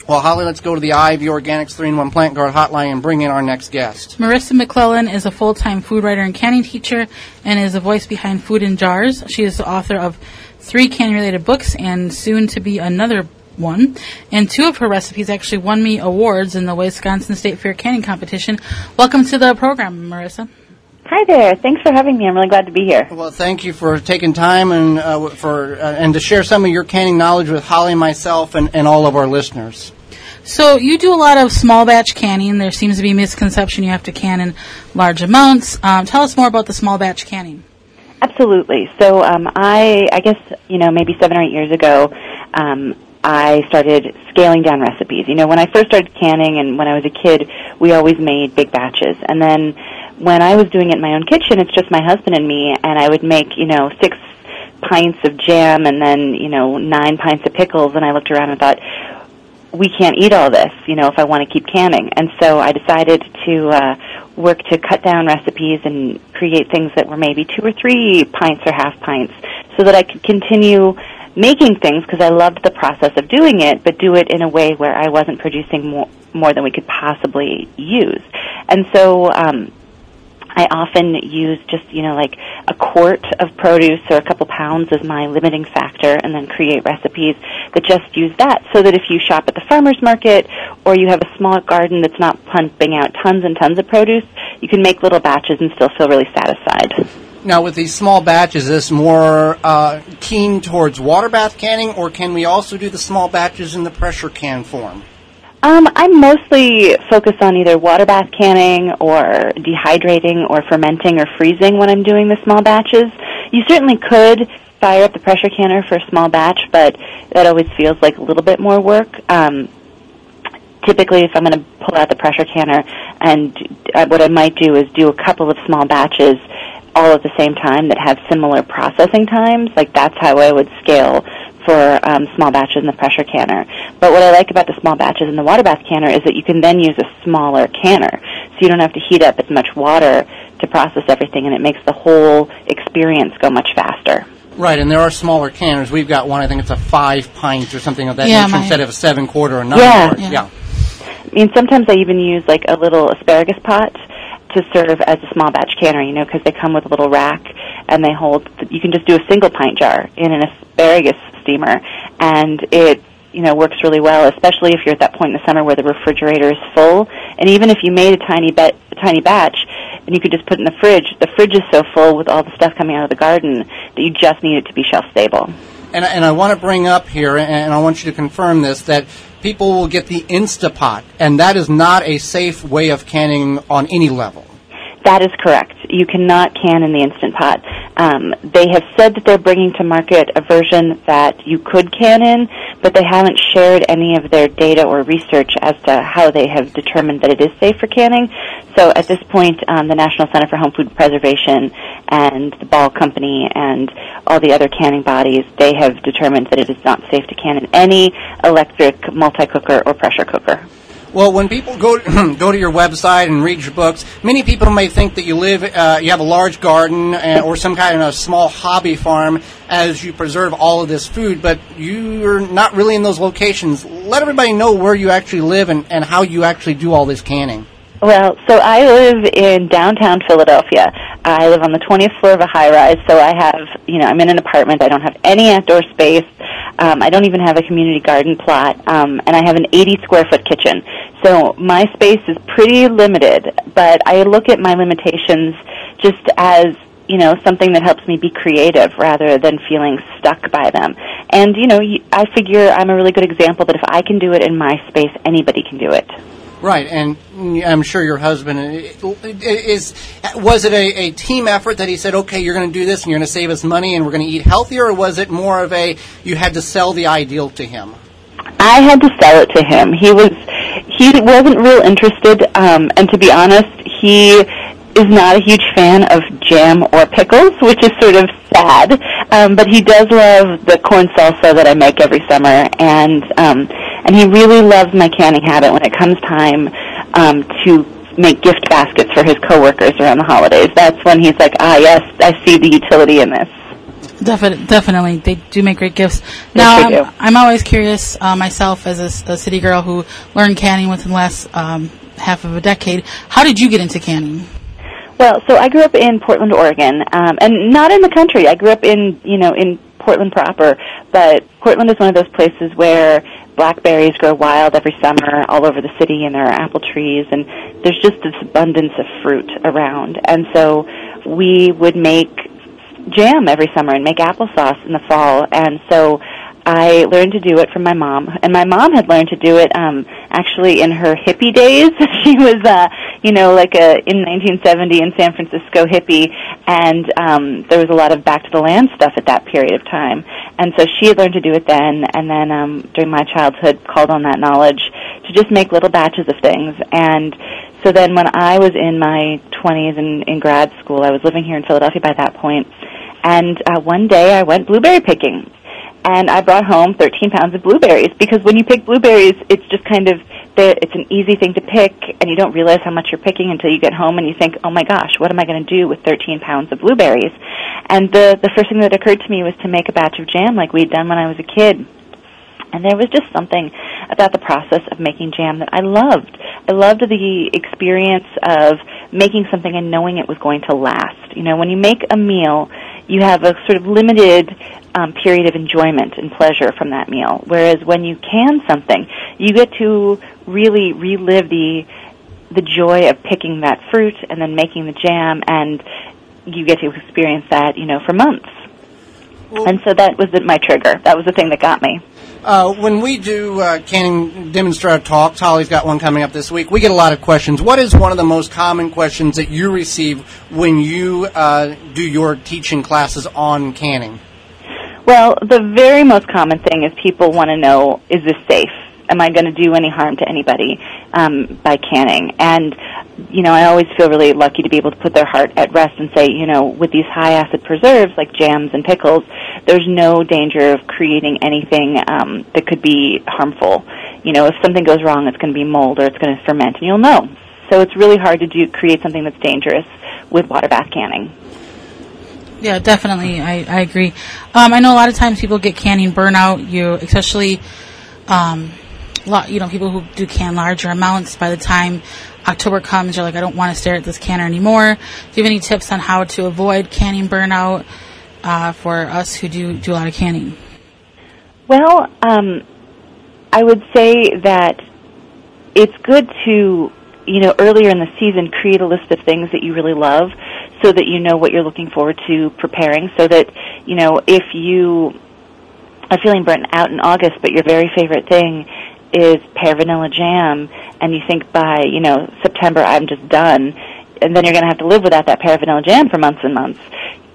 Well, Holly, let's go to the Ivy Organics 3-in-1 Plant Guard Hotline and bring in our next guest. Marisa McClellan is a full-time food writer and canning teacher and is a voice behind Food in Jars. She is the author of 3 canning-related books and soon to be another one. And 2 of her recipes actually won me awards in the Wisconsin State Fair Canning Competition. Welcome to the program, Marisa. Hi there. Thanks for having me. I'm really glad to be here. Well, thank you for taking time and to share some of your canning knowledge with Holly and myself and all of our listeners. So you do a lot of small batch canning. There seems to be a misconception you have to can in large amounts. Tell us more about the small batch canning. Absolutely. So I guess, maybe 7 or 8 years ago, I started scaling down recipes. When I first started canning and when I was a kid, we always made big batches. And then when I was doing it in my own kitchen, it's just my husband and me, and I would make, 6 pints of jam and then, 9 pints of pickles, and I looked around and thought, we can't eat all this, if I want to keep canning. And so I decided to work to cut down recipes and create things that were maybe 2 or 3 pints or half pints so that I could continue making things, because I loved the process of doing it, but do it in a way where I wasn't producing more than we could possibly use. And so I often use just, like a quart of produce or a couple pounds as my limiting factor, and then create recipes that just use that, so that if you shop at the farmer's market or you have a small garden that's not pumping out tons and tons of produce, you can make little batches and still feel really satisfied. Now, with these small batches, is this more keen towards water bath canning, or can we also do the small batches in the pressure can form? I mostly focus on either water bath canning or dehydrating or fermenting or freezing when I'm doing the small batches. You certainly could fire up the pressure canner for a small batch, but that always feels like a little bit more work. Typically, if I'm going to pull out the pressure canner, and what I might do is do a couple of small batches all at the same time that have similar processing times, like that's how I would scale for small batches in the pressure canner. But what I like about the small batches in the water bath canner is that you can then use a smaller canner, so you don't have to heat up as much water to process everything, and it makes the whole experience go much faster. Right, and there are smaller canners. We've got one, I think it's a 5-pint or something of that nature instead of a 7-quarter or 9-quart. Yeah. I mean, sometimes I even use like a little asparagus pot to serve as a small batch canner, you know, because they come with a little rack and they hold, you can just do a single pint jar in an asparagus steamer, and it, you know, works really well, especially if you're at that point in the summer where the refrigerator is full. And even if you made a tiny batch and you could just put it in the fridge is so full with all the stuff coming out of the garden that you just need it to be shelf stable. And I want to bring up here, and I want you to confirm this, that people will get the Instapot, and that is not a safe way of canning on any level. That is correct. You cannot can in the Instant Pot. They have said that they're bringing to market a version that you could can in, but they haven't shared any of their data or research as to how they have determined that it is safe for canning. So at this point, the National Center for Home Food Preservation and the Ball Company and all the other canning bodies, they have determined that it is not safe to can in any electric, multi-cooker, or pressure cooker. Well, when people go to your website and read your books, many people may think that you live, you have a large garden or some kind of a small hobby farm as you preserve all of this food, but you're not really in those locations. Let everybody know where you actually live and how you actually do all this canning. Well, so I live in downtown Philadelphia. I live on the 20th floor of a high-rise, so I have, you know, I'm in an apartment. I don't have any outdoor space. I don't even have a community garden plot, and I have an 80-square-foot kitchen. So my space is pretty limited, but I look at my limitations just as, you know, something that helps me be creative rather than feeling stuck by them. And, you know, I figure I'm a really good example that if I can do it in my space, anybody can do it. Right, and I'm sure your husband was it a team effort that he said, okay, you're going to do this and you're going to save us money and we're going to eat healthier, or was it more of a you had to sell the ideal to him? I had to sell it to him. He wasn't real interested, and to be honest, he is not a huge fan of jam or pickles, which is sort of sad, but he does love the corn salsa that I make every summer, and he really loves my canning habit when it comes time to make gift baskets for his coworkers around the holidays. That's when he's like, ah, yes, I see the utility in this. Definitely. They do make great gifts. Now, yes, they do. I'm always curious myself as a city girl who learned canning within the last half of a decade. How did you get into canning? Well, so I grew up in Portland, Oregon, and not in the country. I grew up in, you know, in Portland proper, but Portland is one of those places where blackberries grow wild every summer all over the city, and there are apple trees, and there's just this abundance of fruit around. And so we would make jam every summer and make applesauce in the fall, and so I learned to do it from my mom, and my mom had learned to do it actually in her hippie days. She was, you know, like in 1970 in San Francisco hippie, and there was a lot of back to the land stuff at that period of time. And so she had learned to do it then, and then during my childhood called on that knowledge to just make little batches of things. And so then when I was in my 20s and in grad school, I was living here in Philadelphia by that point, and one day I went blueberry picking. And I brought home 13 pounds of blueberries, because when you pick blueberries, it's just kind of, it's an easy thing to pick, and you don't realize how much you're picking until you get home and you think, oh my gosh, what am I going to do with 13 pounds of blueberries? And the first thing that occurred to me was to make a batch of jam like we had done when I was a kid. And there was just something about the process of making jam that I loved. I loved the experience of making something and knowing it was going to last. You know, when you make a meal, you have a sort of limited period of enjoyment and pleasure from that meal. Whereas when you can something, you get to really relive the joy of picking that fruit and then making the jam, and you get to experience that, you know, for months. Well, and so that was my trigger. That was the thing that got me. When we do canning demonstrator talks, Holly's got one coming up this week, we get a lot of questions. What is one of the most common questions that you receive when you do your teaching classes on canning? Well, the very most common thing is people want to know, is this safe? Am I going to do any harm to anybody? by canning. And, you know, I always feel really lucky to be able to put their heart at rest and say, you know, with these high-acid preserves like jams and pickles, there's no danger of creating anything that could be harmful. You know, if something goes wrong, it's going to be mold or it's going to ferment, and you'll know. So it's really hard to create something that's dangerous with water bath canning. Yeah, definitely. I agree. I know a lot of times people get canning burnout, especially people who do can larger amounts. By the time October comes, you're like, I don't want to stare at this canner anymore. Do you have any tips on how to avoid canning burnout for us who do a lot of canning? Well, I would say that it's good to, you know, earlier in the season, create a list of things that you really love, so that you know what you're looking forward to preparing, so that, you know, if you are feeling burnt out in August, but your very favorite thing is pear vanilla jam, and you think by, you know, September, I'm just done, and then you're going to have to live without that pear vanilla jam for months and months.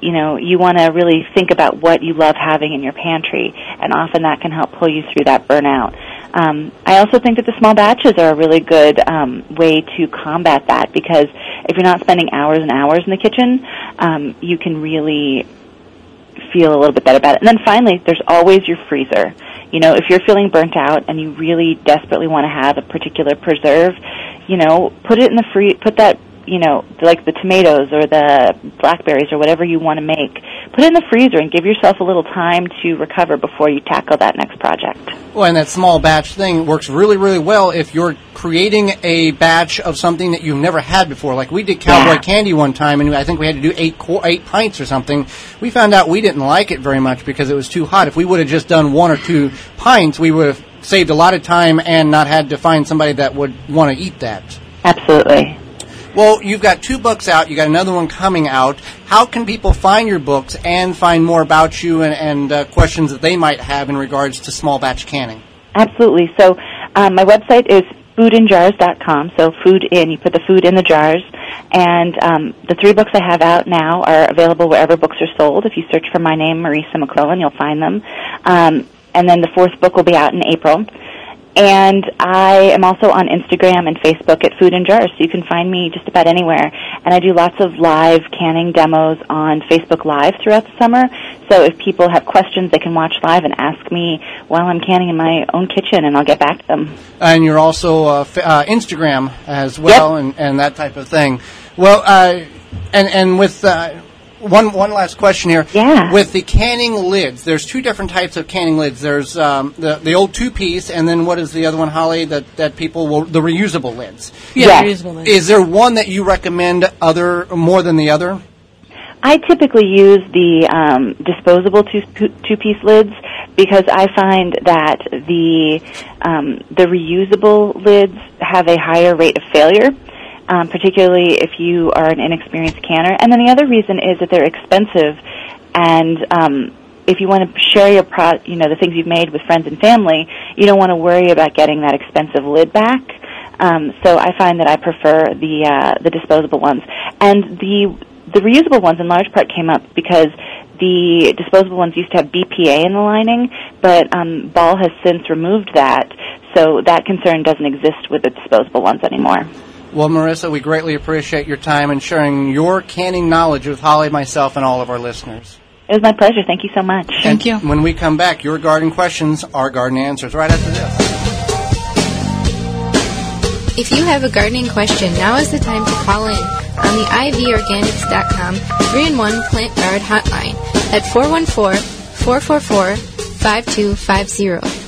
You know, you want to really think about what you love having in your pantry, and often that can help pull you through that burnout. I also think that the small batches are a really good way to combat that, because if you're not spending hours and hours in the kitchen, you can really feel a little bit better about it. And then finally, there's always your freezer. You know, if you're feeling burnt out and you really desperately want to have a particular preserve, you know, put it in the put that, you know, like the tomatoes or the blackberries or whatever you want to make, put it in the freezer and give yourself a little time to recover before you tackle that next project. Well, and that small batch thing works really, really well if you're creating a batch of something that you've never had before. Like we did cowboy candy one time, and I think we had to do eight pints or something. We found out we didn't like it very much because it was too hot. If we would have just done one or two pints, we would have saved a lot of time and not had to find somebody that would want to eat that. Absolutely. Well, you've got 2 books out. You got another one coming out. How can people find your books and find more about you and questions that they might have in regards to small batch canning? Absolutely. So my website is foodinjars.com. So food in, you put the food in the jars. And the 3 books I have out now are available wherever books are sold. If you search for my name, Marisa McClellan, you'll find them. And then the 4th book will be out in April. And I am also on Instagram and Facebook at Food in Jars, so you can find me just about anywhere. And I do lots of live canning demos on Facebook Live throughout the summer. So if people have questions, they can watch live and ask me while I'm canning in my own kitchen, and I'll get back to them. And you're also Instagram as well, yep. and that type of thing. Well, and with... One last question here. Yeah. With the canning lids, there's 2 different types of canning lids. There's the old 2-piece, and then what is the other one, Holly, that people will, the reusable lids. Yeah, reusable lids. Is there one that you recommend more than the other? I typically use the disposable 2-piece lids, because I find that the reusable lids have a higher rate of failure. Particularly if you are an inexperienced canner. And then the other reason is that they're expensive, and if you want to share your the things you've made with friends and family, you don't want to worry about getting that expensive lid back. So I find that I prefer the disposable ones. And the reusable ones in large part came up because the disposable ones used to have BPA in the lining, but Ball has since removed that, so that concern doesn't exist with the disposable ones anymore. Well, Marisa, we greatly appreciate your time and sharing your canning knowledge with Holly, myself, and all of our listeners. It was my pleasure. Thank you so much. Thank you. When we come back, your garden questions, our garden answers, right after this. If you have a gardening question, now is the time to call in on the ivorganics.com 3-in-1 plant guard hotline at 414-444-5250.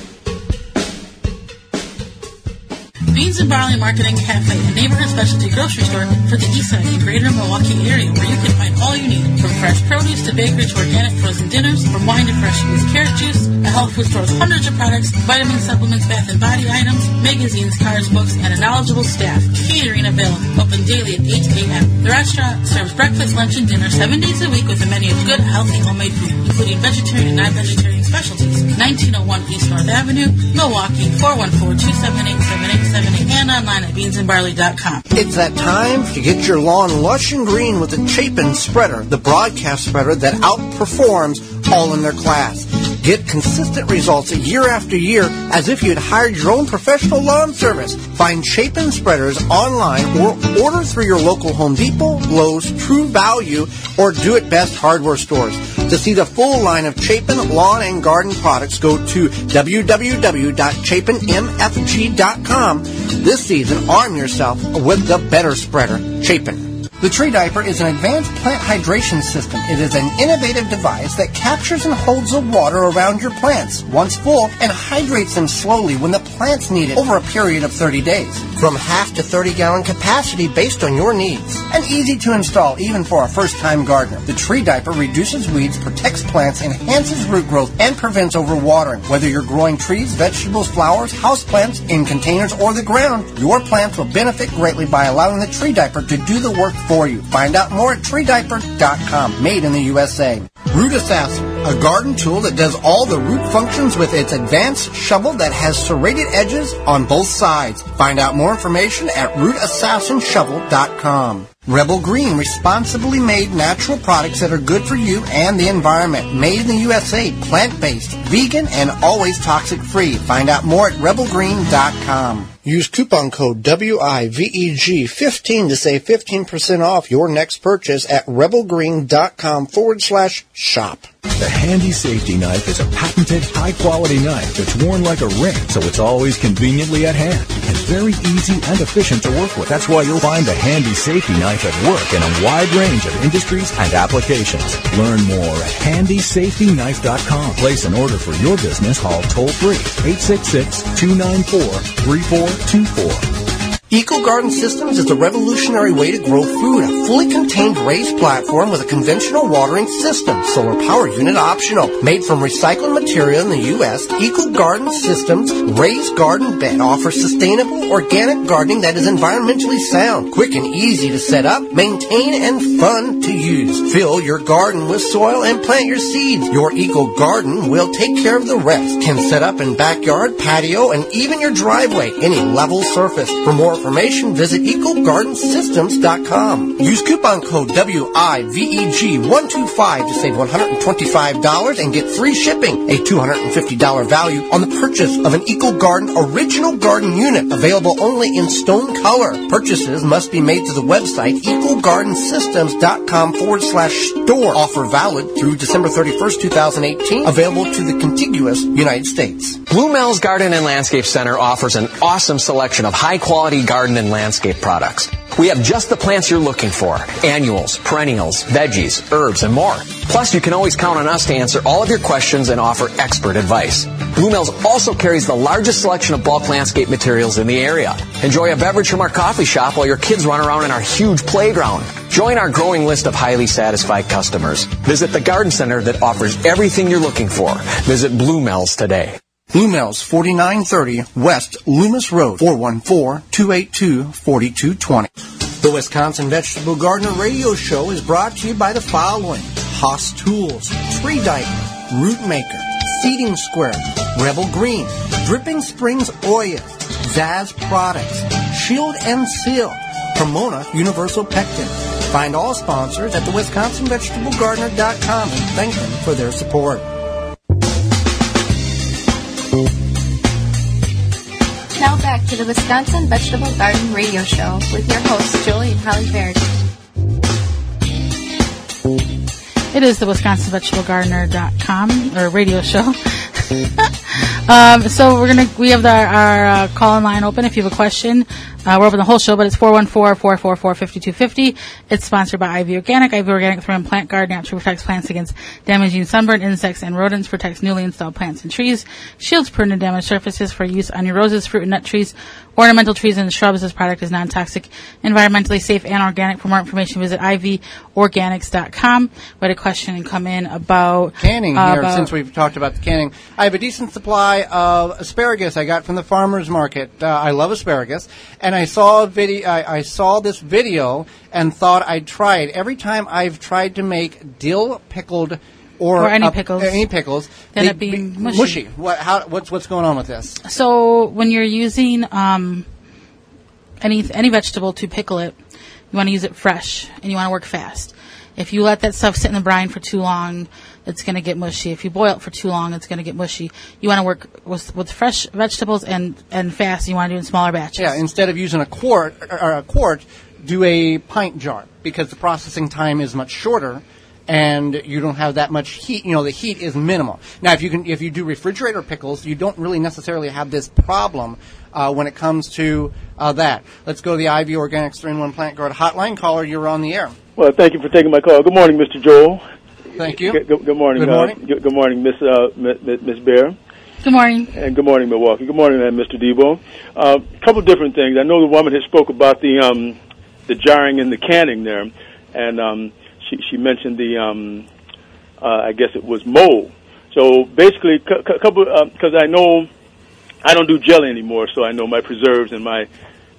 Beans and Barley Marketing Cafe, a neighborhood specialty grocery store for the east side and greater Milwaukee area, where you can find all you need, from fresh produce to bakery to organic frozen dinners, from wine to fresh squeezed carrot juice. A health food store with hundreds of products, vitamin supplements, bath and body items, magazines, cars, books, and a knowledgeable staff. Catering available, open daily at 8 a.m. The restaurant serves breakfast, lunch, and dinner 7 days a week with a menu of good, healthy, homemade food, including vegetarian and non-vegetarian specialties. 1901 East North Avenue, Milwaukee, 414-278-7878, and online at beansandbarley.com. It's that time to get your lawn lush and green with the Chapin spreader, the broadcast spreader that outperforms all in their class. Get consistent results year after year as if you'd hired your own professional lawn service. Find Chapin spreaders online or order through your local Home Depot, Lowe's, True Value, or Do It Best hardware stores. To see the full line of Chapin lawn and garden products, go to www.chapinmfg.com. This season, arm yourself with the better spreader, Chapin. The Tree Diaper is an advanced plant hydration system. It is an innovative device that captures and holds the water around your plants once full and hydrates them slowly when the plants need it over a period of 30 days. From half to 30-gallon capacity based on your needs. And easy to install even for a first-time gardener. The Tree Diaper reduces weeds, protects plants, enhances root growth, and prevents overwatering. Whether you're growing trees, vegetables, flowers, houseplants, in containers, or the ground, your plants will benefit greatly by allowing the Tree Diaper to do the work for you. Find out more at treediaper.com. Made in the USA. Root Assassin, a garden tool that does all the root functions with its advanced shovel that has serrated edges on both sides. Find out more information at rootassassinshovel.com. Rebel Green, responsibly made natural products that are good for you and the environment. Made in the USA, plant-based, vegan, and always toxic-free. Find out more at rebelgreen.com. Use coupon code WIVEG15 to save 15% off your next purchase at rebelgreen.com/shop. The Handy Safety Knife is a patented, high-quality knife that's worn like a ring, so it's always conveniently at hand and very easy and efficient to work with. That's why you'll find the Handy Safety Knife at work in a wide range of industries and applications. Learn more at handysafetyknife.com. Place an order for your business. Call toll-free 866-294-3424. Eco Garden Systems is a revolutionary way to grow food, a fully contained raised platform with a conventional watering system, solar power unit optional. Made from recycled material in the U.S., Eco Garden Systems' raised garden bed offers sustainable, organic gardening that is environmentally sound, quick and easy to set up, maintain, and fun to use. Fill your garden with soil and plant your seeds. Your Eco Garden will take care of the rest. Can set up in backyard, patio, and even your driveway, any level surface. For more information, visit EcoGardenSystems.com. Use coupon code WIVEG125 to save $125 and get free shipping, a $250 value on the purchase of an Eco Garden original garden unit, available only in stone color. Purchases must be made to the website EcoGardenSystems.com/store. Offer valid through December 31st, 2018. Available to the contiguous United States. Blue Mills Garden and Landscape Center offers an awesome selection of high-quality garden and landscape products. We have just the plants you're looking for. Annuals, perennials, veggies, herbs, and more. Plus, you can always count on us to answer all of your questions and offer expert advice. Blue Mills also carries the largest selection of bulk landscape materials in the area. Enjoy a beverage from our coffee shop while your kids run around in our huge playground. Join our growing list of highly satisfied customers. Visit the garden center that offers everything you're looking for. Visit Blue Mills today. Blue Mills, 4930 West Loomis Road, 414-282-4220. The Wisconsin Vegetable Gardener Radio Show is brought to you by the following: Hoss Tools, Tree Diaper, RootMaker, Seeding Square, Rebel Green, Dripping Springs Oya, Zazz Products, Shield and Seal, Pomona Universal Pectin. Find all sponsors at thewisconsinvegetablegardener.com and thank them for their support. Now back to the Wisconsin Vegetable Garden Radio Show with your hosts, Joey and Holly Baird. It is the WisconsinVegetableGardener.com or radio show. So we have our call-in line open. If you have a question, we're open the whole show, but it's 414-444-5250. It's sponsored by Ivy Organic. Ivy Organic Therm Plant Guard naturally protects plants against damaging sunburn, insects, and rodents. Protects newly installed plants and trees. Shields pruned and damaged surfaces for use on your roses, fruit and nut trees, ornamental trees, and shrubs. This product is non-toxic, environmentally safe, and organic. For more information, visit ivyorganics.com. We had a question come in about canning here, since we've talked about the canning. I have a decent supply of asparagus I got from the farmer's market. I love asparagus. And I saw this video and thought I'd try it. Every time I've tried to make dill pickled or any pickles, then it being mushy. What's going on with this? So when you're using any vegetable to pickle it, You want to use it fresh, and you want to work fast. If you let that stuff sit in the brine for too long, it's going to get mushy. If you boil it for too long, it's going to get mushy. You want to work with fresh vegetables and fast. You want to do it in smaller batches. Yeah, instead of using a quart, do a pint jar, because the processing time is much shorter and you don't have that much heat. You know, the heat is minimal. Now, if you do refrigerator pickles, you don't really necessarily have this problem when it comes to that. Let's go to the Ivy Organics 3-in-1 Plant Guard Hotline. Caller, you're on the air. Well, thank you for taking my call. Good morning, Mr. Joel. Thank you. Good morning. Good morning. Good morning, Miss Bear. Good morning. And good morning, Milwaukee. Good morning, Mr. Debo. A couple different things. I know the woman had spoke about the jarring and the canning there, and she mentioned the I guess it was mold. So basically, a couple, because I know I don't do jelly anymore, so I know my preserves and my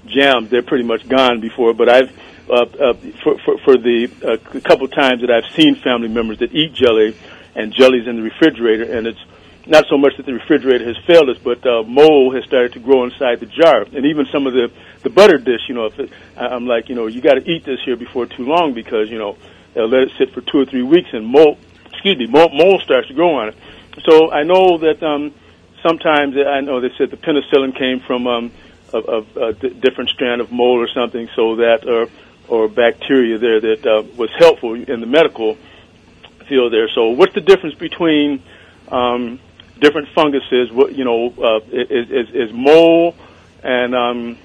jams, they're pretty much gone before. But I've for the couple times that I've seen family members that eat jelly, and jelly's in the refrigerator, and it's not so much that the refrigerator has failed us, but mold has started to grow inside the jar. And even some of the butter dish, you know, I'm like, you know, you got to eat this here before too long, because, you know, they'll let it sit for 2 or 3 weeks and mold starts to grow on it. So I know that sometimes, I know they said the penicillin came from a different strand of mold or something, so that or bacteria there that was helpful in the medical field there. So what's the difference between different funguses? What, you know, is mold and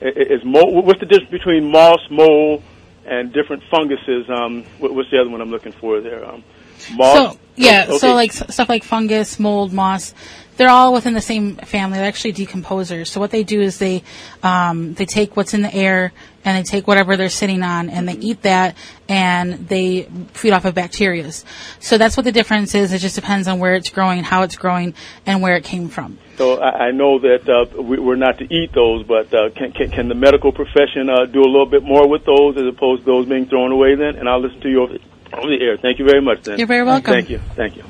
is mold? What's the difference between moss, mold, and different funguses? What's the other one I'm looking for there? Moss. So, yeah, okay. So like stuff like fungus, mold, moss, they're all within the same family. They're actually decomposers. So what they do is they take what's in the air, and they take whatever they're sitting on, and they eat that, and they feed off of bacteria. So that's what the difference is. It just depends on where it's growing, how it's growing, and where it came from. So I know that we're not to eat those, but can the medical profession do a little bit more with those as opposed to those being thrown away then? And I'll listen to you over the air. Thank you very much then. You're very welcome. Thank you. Thank you.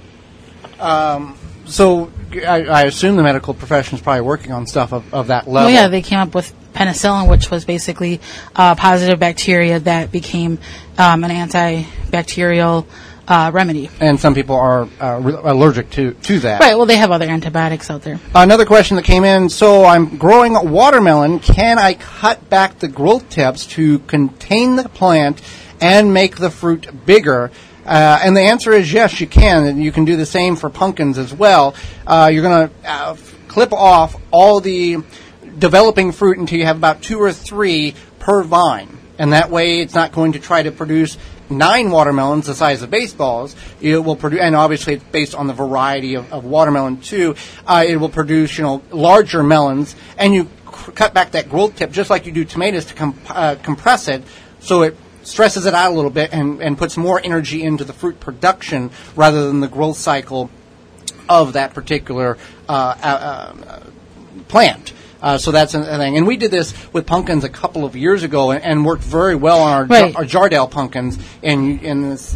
So I assume the medical profession is probably working on stuff of that level. Well, yeah, they came up with penicillin, which was basically positive bacteria that became an antibacterial remedy. And some people are allergic to that. Right, well, they have other antibiotics out there. Another question that came in, so I'm growing watermelon. Can I cut back the growth tips to contain the plant and make the fruit bigger? And the answer is yes, you can. And you can do the same for pumpkins as well. You're going to clip off all the developing fruit until you have about 2 or 3 per vine. And that way it's not going to try to produce 9 watermelons the size of baseballs. It will produce, and obviously it's based on the variety of watermelon too. It will produce, you know, larger melons. And you cut back that growth tip just like you do tomatoes to compress it so it stresses it out a little bit and puts more energy into the fruit production rather than the growth cycle of that particular plant. So that's a thing. And we did this with pumpkins a couple of years ago and worked very well on our Jardel pumpkins in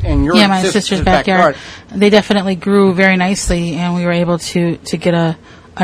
your sister's backyard. They definitely grew very nicely, and we were able to get a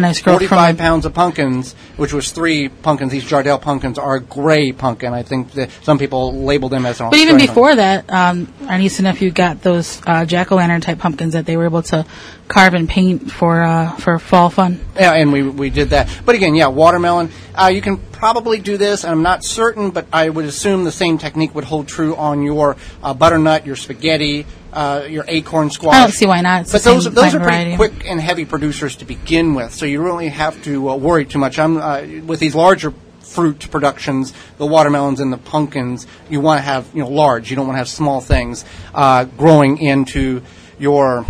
nice growth from 45 pounds of pumpkins, which was 3 pumpkins. These Jardel pumpkins are a gray pumpkin. I think that some people label them as an Australian. But even before that, our niece and nephew got those jack-o'-lantern type pumpkins that they were able to carve and paint for fall fun. Yeah, and we did that. But again, yeah, watermelon. You can probably do this, and I'm not certain, but I would assume the same technique would hold true on your butternut, your spaghetti, your acorn squash. I don't see why not. It's but those are pretty quick and heavy producers to begin with, so you really have to worry too much. With these larger fruit productions, the watermelons and the pumpkins, you want to have, you know, large. You don't want to have small things growing into your,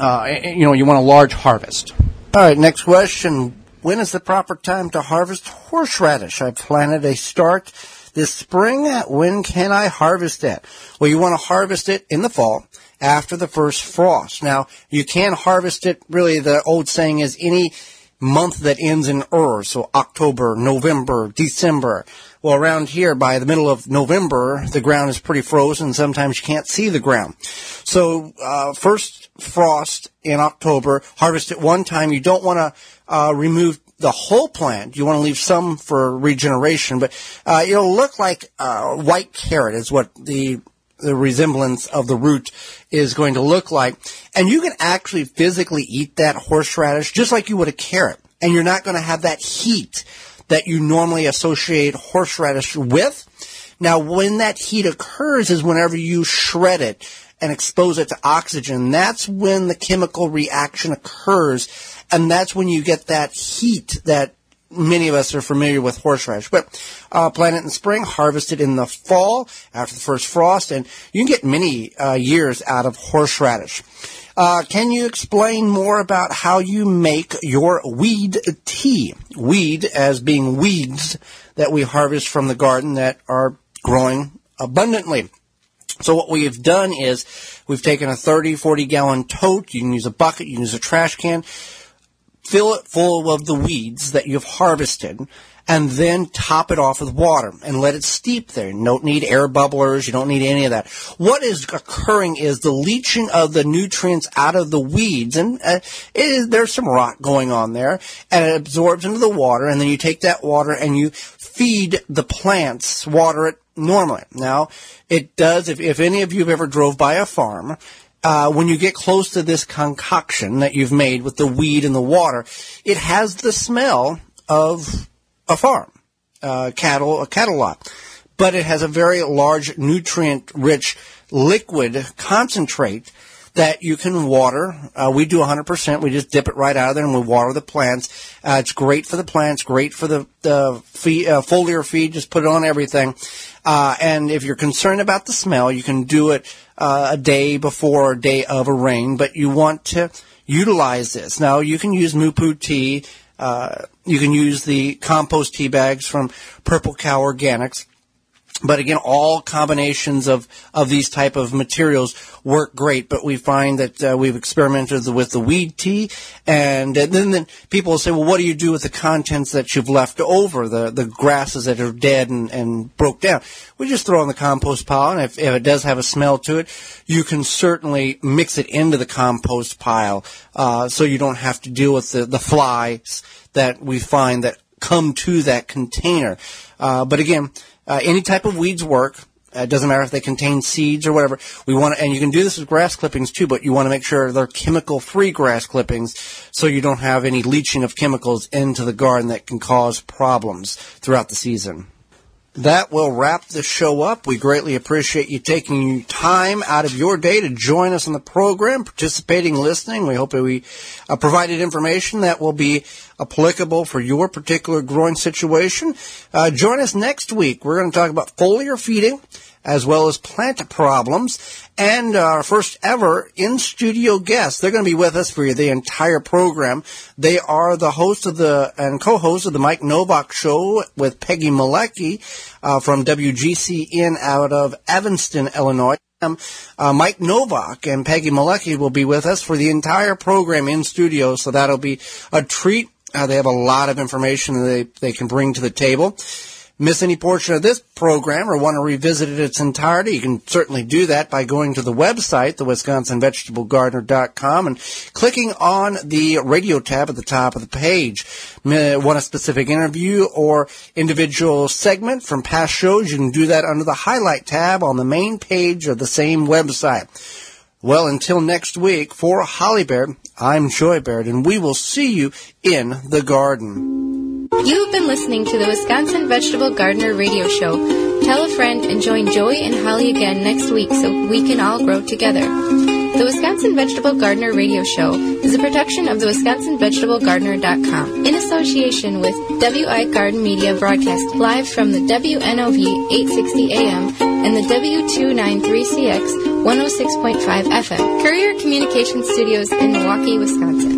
you know, you want a large harvest. All right, next question. When is the proper time to harvest horseradish? I planted a start this spring. When can I harvest that? Well, you want to harvest it in the fall after the first frost. Now, you can harvest it. Really, the old saying is any month that ends in so October, November, December. Well, around here, by the middle of November, the ground is pretty frozen. Sometimes you can't see the ground. So first frost in October, harvest it one time. You don't want to remove the whole plant. You want to leave some for regeneration, but it'll look like white carrot is what the resemblance of the root is going to look like. And you can actually physically eat that horseradish just like you would a carrot, and you're not going to have that heat that you normally associate horseradish with. Now, when that heat occurs is whenever you shred it and expose it to oxygen. That's when the chemical reaction occurs, and that's when you get that heat that many of us are familiar with horseradish. But planted in spring, harvested in the fall after the first frost, and you can get many years out of horseradish. Can you explain more about how you make your weed tea? Weed as being weeds that we harvest from the garden that are growing abundantly. So what we've done is we've taken a 30, 40-gallon tote. You can use a bucket. You can use a trash can. Fill it full of the weeds that you've harvested, and then top it off with water and let it steep there. You don't need air bubblers. You don't need any of that. What is occurring is the leaching of the nutrients out of the weeds, and there's some rot going on there, and it absorbs into the water, and then you take that water and you feed the plants, water it normally. Now, it does, if any of you have ever drove by a farm, when you get close to this concoction that you've made with the weed and the water, it has the smell of a farm, a cattle lot. But it has a very large nutrient-rich liquid concentrate that you can water. We do 100%. We just dip it right out of there and we water the plants. It's great for the plants, great for the foliar feed. Just put it on everything. And if you're concerned about the smell, you can do it a day before or a day of a rain, but you want to utilize this. Now, you can use Mupu tea. You can use the compost tea bags from Purple Cow Organics. But again, all combinations of these type of materials work great. But we find that we've experimented with the weed tea, and then people will say, well, what do you do with the contents that you've left over, the grasses that are dead and broke down? We just throw in the compost pile, and if it does have a smell to it, you can certainly mix it into the compost pile so you don't have to deal with the flies that we find that come to that container. But again, any type of weeds work. It doesn't matter if they contain seeds or whatever. We want to, and you can do this with grass clippings too, but you want to make sure they're chemical-free grass clippings so you don't have any leaching of chemicals into the garden that can cause problems throughout the season. That will wrap the show up. We greatly appreciate you taking time out of your day to join us on the program, participating, listening. We hope that we provided information that will be applicable for your particular growing situation. Join us next week. We're going to talk about foliar feeding as well as plant problems, and our first ever in-studio guest. They're going to be with us for the entire program. They are the host of and co-host of the Mike Novak Show with Peggy Malecki from WGCN out of Evanston, Illinois. Mike Novak and Peggy Malecki will be with us for the entire program in studio, so that'll be a treat. They have a lot of information they can bring to the table. Miss any portion of this program or want to revisit it in its entirety, you can certainly do that by going to the website, thewisconsinvegetablegardener.com, and clicking on the radio tab at the top of the page. Want a specific interview or individual segment from past shows? You can do that under the highlight tab on the main page of the same website. Well, until next week, for Holly Baird, I'm Joy Barrett, and we will see you in the garden. You've been listening to the Wisconsin Vegetable Gardener Radio Show. Tell a friend and join Joey and Holly again next week so we can all grow together. The Wisconsin Vegetable Gardener Radio Show is a production of the WisconsinVegetableGardener.com in association with WI Garden Media, broadcast live from the WNOV 860 AM and the W293CX 106.5 FM, Courier Communication Studios in Milwaukee, Wisconsin.